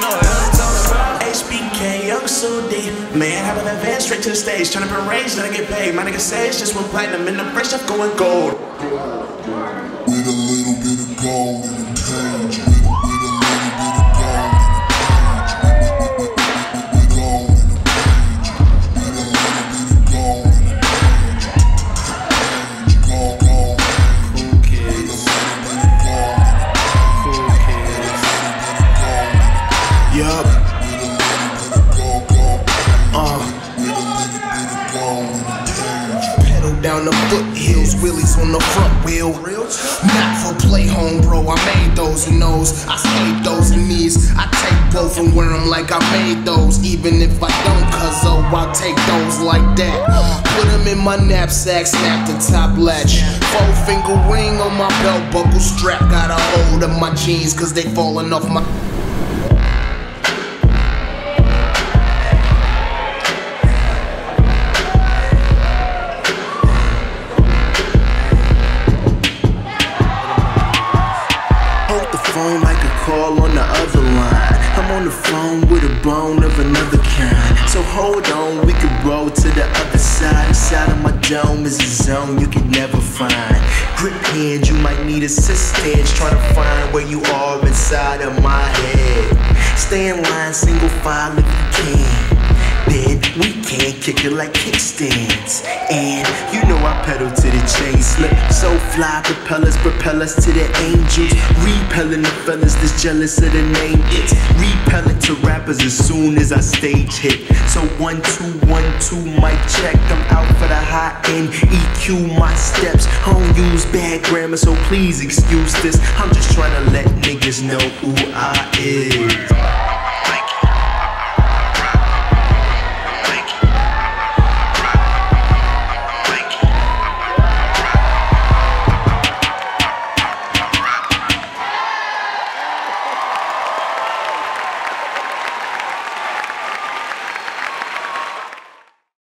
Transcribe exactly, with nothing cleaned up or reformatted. no H B K, young Sudi. Man, have an advance straight to the stage. Tryna put range, then I get paid. My nigga says just went platinum in the fresh up going gold. With a little bit of gold in the page. With, with a little bit of gold in the page. With, with, with, with, with gold in the page. With a little bit of gold in the page. Page, gold, gold. Okay. With a little bit of gold in the page. Okay. With a little bit of gold in the page. Yup. With a little bit of gold, gold. Uh. With a little bit of gold in the page. Pedal down the foothills, wheelies on the front wheel. Not for play home, bro. I made those and those. I saved those and these. I take those and wear them like I made those. Even if I don't, cuz oh, I'll take those like that. Put them in my knapsack, snap the top latch. Four finger ring on my belt buckle strap. Got a hold of my jeans, cuz they falling off my. Like a call on the other line, I'm on the phone with a bone of another kind. So hold on, we can roll to the other side. Inside of my dome is a zone you can never find. Grip hands, you might need assistance trying to find where you are inside of my head. Stay in line, single file if you can. Then we can kick it like kickstands. And you know I pedal to the chain slip. So fly, propellers, propel us to the angels. Repelling the fellas that's jealous of the name. It's repelling to rappers as soon as I stage hit. So one, two, one, two, mic check. I'm out for the high end. E Q my steps. I don't use bad grammar, so please excuse this. I'm just trying to let niggas know who I is.